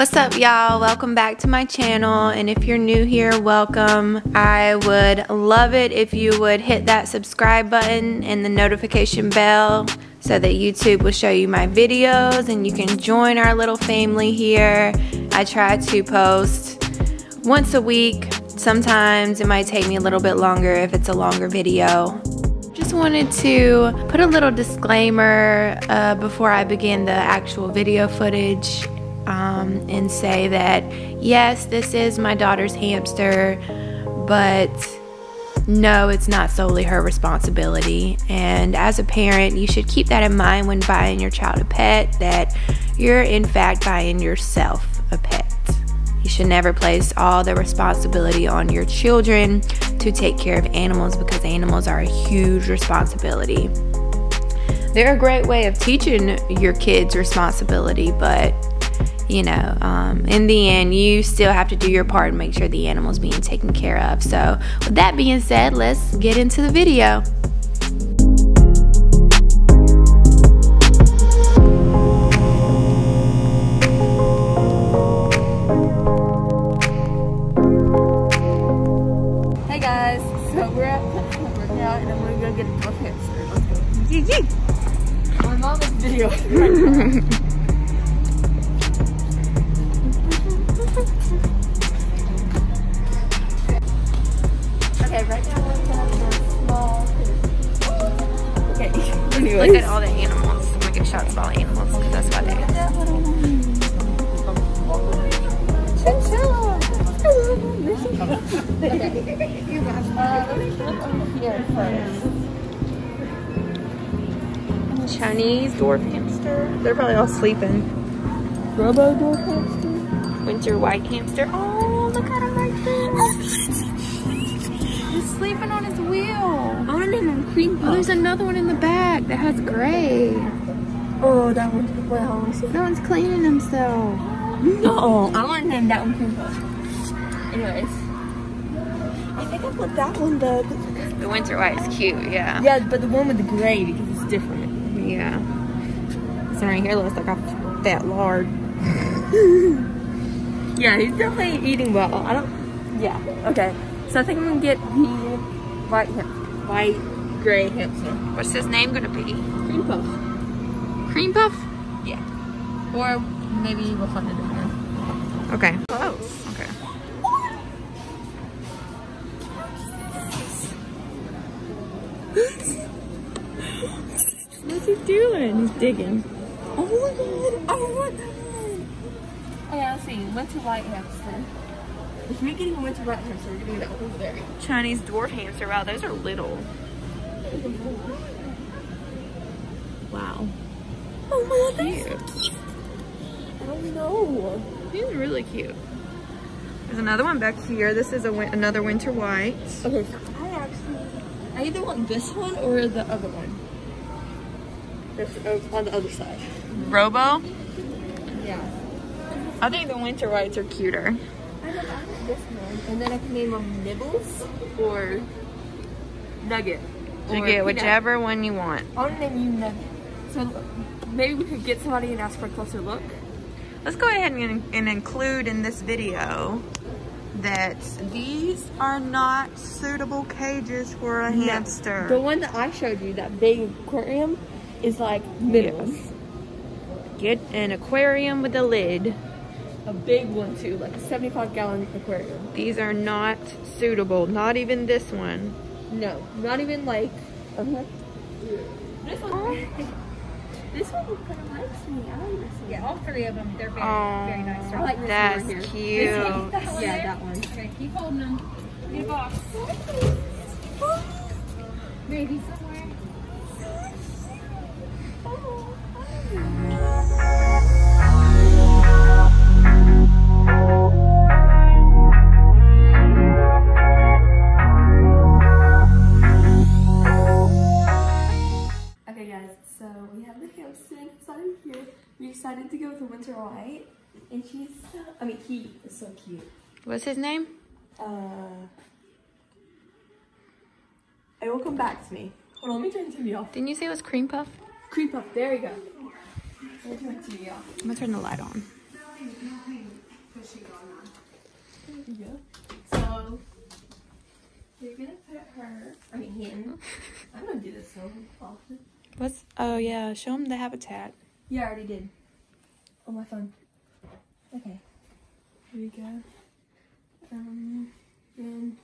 What's up, y'all? Welcome back to my channel, and if you're new here, welcome. I would love it if you would hit that subscribe button and the notification bell so that YouTube will show you my videos and you can join our little family here. I try to post once a week. Sometimes it might take me a little bit longer if it's a longer video. Just wanted to put a little disclaimer before I begin the actual video footage and say that yes, this is my daughter's hamster, but no, it's not solely her responsibility. And as a parent, you should keep that in mind when buying your child a pet, that you're in fact buying yourself a pet. You should never place all the responsibility on your children to take care of animals, because animals are a huge responsibility. They're a great way of teaching your kids responsibility, but you know, in the end, you still have to do your part and make sure the animal's being taken care of. So with that being said, let's get into the video. Okay, right now we're going to a small pit. Okay, look at all the animals. I'm going to get shots of all the animals because that's what they do. Chinchilla! Let's look over here first. Chinese dwarf hamster. They're probably all sleeping. Robo dwarf hamster. Winter white hamster. Oh, look at him right there. He's sleeping on his wheel. On him, cream puff. Oh, there's another one in the back that has gray. Oh, that one's well. That one's cleaning himself. No, I want to name that one cream puff. Anyways. I think I put that one though. The winter white is cute, yeah. Yeah, but the one with the gray, because it's different. Yeah. This one right here looks like I fat lard. Yeah, he's definitely eating well. I don't... Yeah. Okay. So I think I'm going to get the white gray hamster. What's his name going to be? Cream Puff. Cream Puff? Yeah. Or maybe we'll find a different one. Okay. Oh. Okay. What's he doing? He's digging. Oh my god! Oh my god! Okay, let's see. Winter white hamster. If we're getting a winter white hamster, we're getting that over there. Chinese dwarf hamster. Wow, those are little. Wow. Oh my god, that's cute. I don't know. He's really cute. There's another one back here. This is another winter white. Okay, so I either want this one or the other one. On the other side. Robo? Yeah. I think the winter whites are cuter. I don't know, I like this one. And then I can name them Nibbles or Nugget. Nugget, whichever one you want. I want to name you Nugget. So maybe we could get somebody and ask for a closer look. Let's go ahead and include in this video that these are not suitable cages for a hamster. The one that I showed you, that big aquarium, is like minimum. Yes. Get an aquarium with a lid. A big one too, like a 75-gallon aquarium. These are not suitable, not even this one. No, not even like, this one. Oh. This one kind of likes me. I like this one. Yeah, all three of them, they're very, very nice. I like that's this one right here. Cute. This one, that one, yeah, that one. Okay, keep holding them. Get a box. Maybe somewhere. Okay guys, so we have the hamster inside here. We decided to go with the winter white, and she's so, I mean he is so cute. What's his name? It will come back to me. Hold on, let me turn the TV off. Didn't you say it was Cream Puff? Cream Puff, there you go. I'm gonna turn the light on. video. So we're gonna put her, I mean him. I don't do this so often. What's, oh yeah, show him the habitat. Yeah, I already did. On my phone. Okay. Here we go. And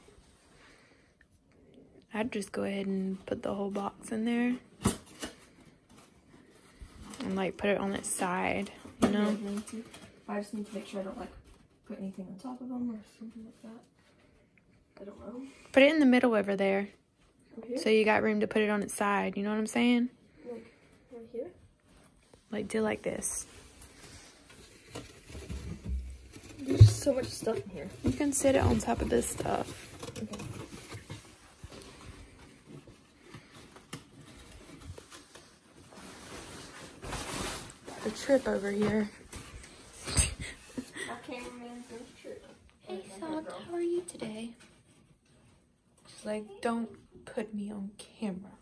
I'd just go ahead and put the whole box in there. And like put it on its side, you know? Yeah, I just need to make sure I don't like put anything on top of them or something like that. I don't know. Put it in the middle over there. Right, so you got room to put it on its side, you know what I'm saying? Like right here? Like do like this. There's just so much stuff in here. You can sit it on top of this stuff. Okay. A trip over here. Our cameraman's going to trip. Hey, Soft, how are you today? She's like, don't put me on camera.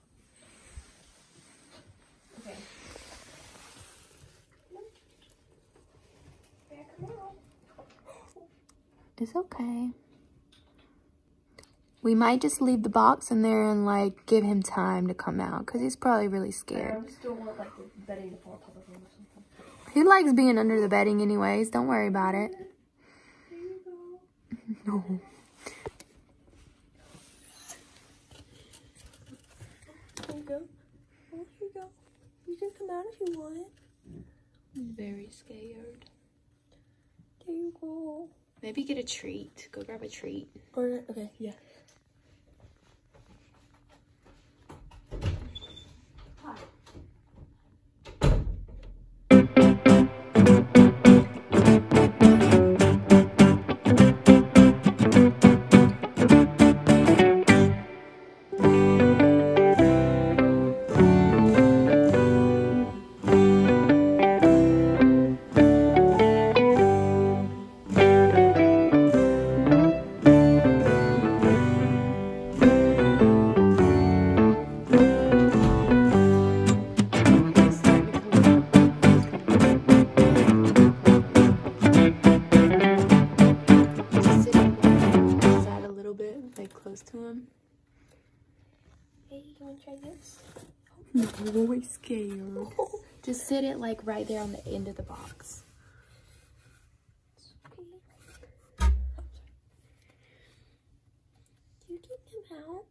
Okay. Back out. It's okay. We might just leave the box in there and like give him time to come out because he's probably really scared. I still want like the bedding to fall on top of him or something. He likes being under the bedding anyways. Don't worry about it. There you go. No. There you go. Oh, here you go. You can come out if you want. He's very scared. There you go. Maybe get a treat. Go grab a treat. Or okay, yeah. No, he's scared. Just sit it like right there on the end of the box. Okay. You can come out.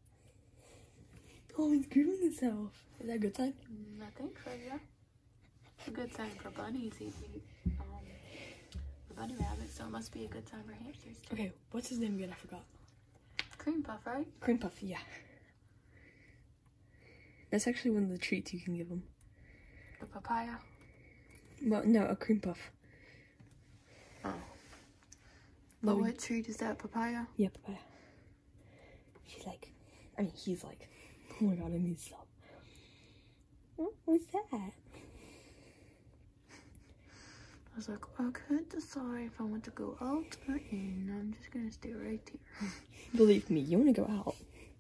Oh, he's grooming himself. Is that a good sign? I think so, yeah. It's a good sign for bunnies. He eats the bunny rabbits, so it must be a good sign for hamsters too. Okay, what's his name again? I forgot. Cream Puff, right? Cream Puff, yeah. That's actually one of the treats you can give them. A papaya? Well, no, a cream puff. Oh. But what treat is that? Papaya? Yeah, papaya. She's like, I mean, he's like, oh my god, I need some. What was that? I was like, I couldn't decide if I want to go out or in. I'm just gonna stay right here. Believe me, you wanna go out.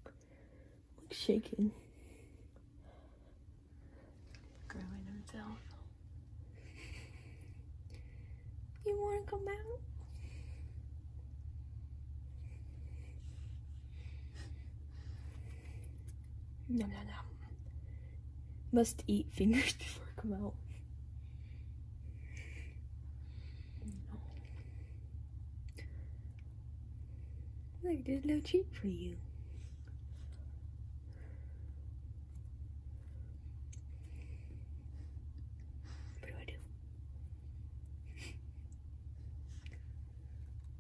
Like shaking. You want to come out? No, no, no. Must eat fingers before I come out. No. Look, there's no treat for you.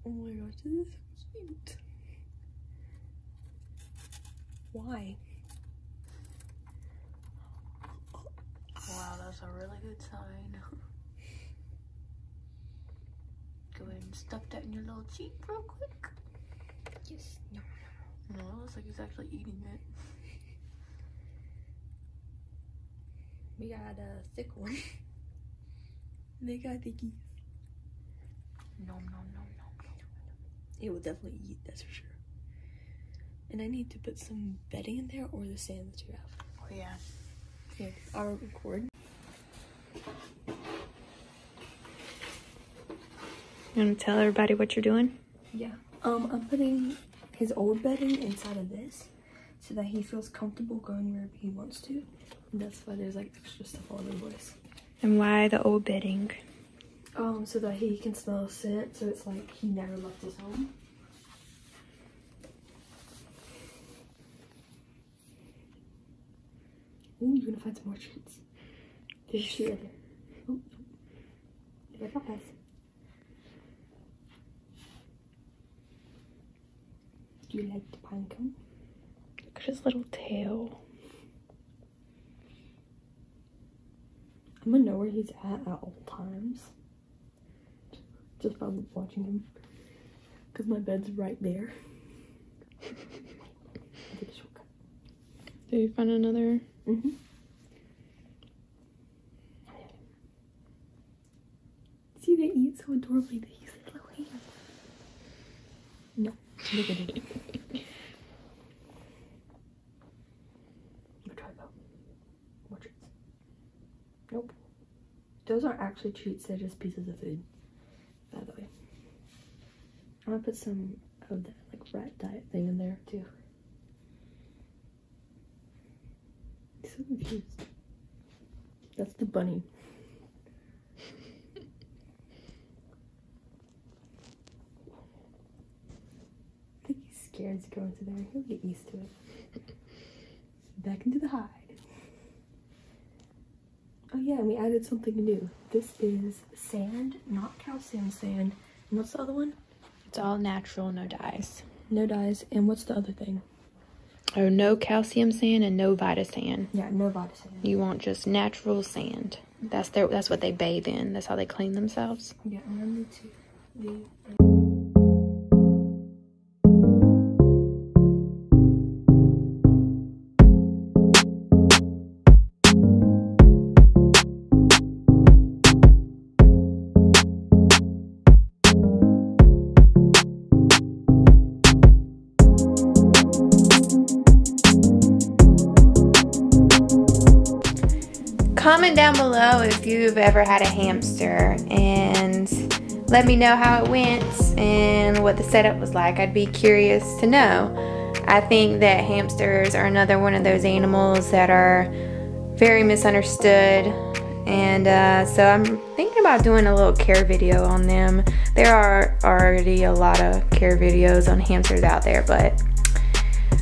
Oh my gosh, this is so cute. Why? Wow, that's a really good sign. Go ahead and stuff that in your little cheek real quick. Yes. No, no, no. No, it looks like he's actually eating it. We got a thick one. They got thickies. Nom, nom, nom, nom. It will definitely eat, that's for sure. And I need to put some bedding in there or the sand that you have. Oh yeah. Okay, I'll record. You wanna tell everybody what you're doing? Yeah. I'm putting his old bedding inside of this so that he feels comfortable going wherever he wants to. And that's why there's like extra stuff all over the place. And why the old bedding? So that he can smell scent, so it's like he never left his home. Ooh, you're gonna find some more treats. There's a treat right there. They're like Popeyes. Do you like the pine cone? Look at his little tail. I'm gonna know where he's at all times. Just by watching him. Because my bed's right there. I did a shortcut. Did you find another? Mm-hmm. See, they eat so adorably. They use their little hands. No, they're good. We'll try though. More treats. Nope. Those aren't actually treats, they're just pieces of food. By the way, I'm gonna put some of that like rat diet thing in there too. He's so confused. That's the bunny. I think he's scared to go into there. He'll get used to it. Back into the hide. Oh yeah, and we added something new. This is sand, not calcium sand. And what's the other one? It's all natural, no dyes. No dyes. And what's the other thing? Oh, no calcium sand and no Vitasand. Yeah, no Vitasand. You want just natural sand. That's what they bathe in. That's how they clean themselves. Yeah, I'm gonna need to Comment down below if you've ever had a hamster and let me know how it went and what the setup was like. I'd be curious to know. I think that hamsters are another one of those animals that are very misunderstood, and so I'm thinking about doing a little care video on them. There are already a lot of care videos on hamsters out there, but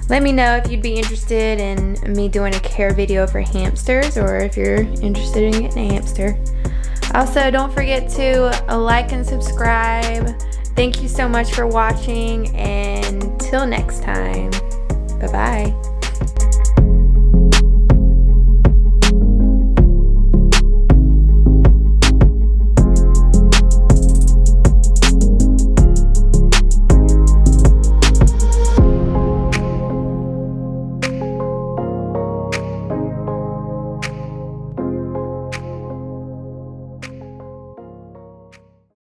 let me know if you'd be interested in me doing a care video for hamsters, or if you're interested in getting a hamster. Also, don't forget to like and subscribe. Thank you so much for watching, and till next time, bye-bye.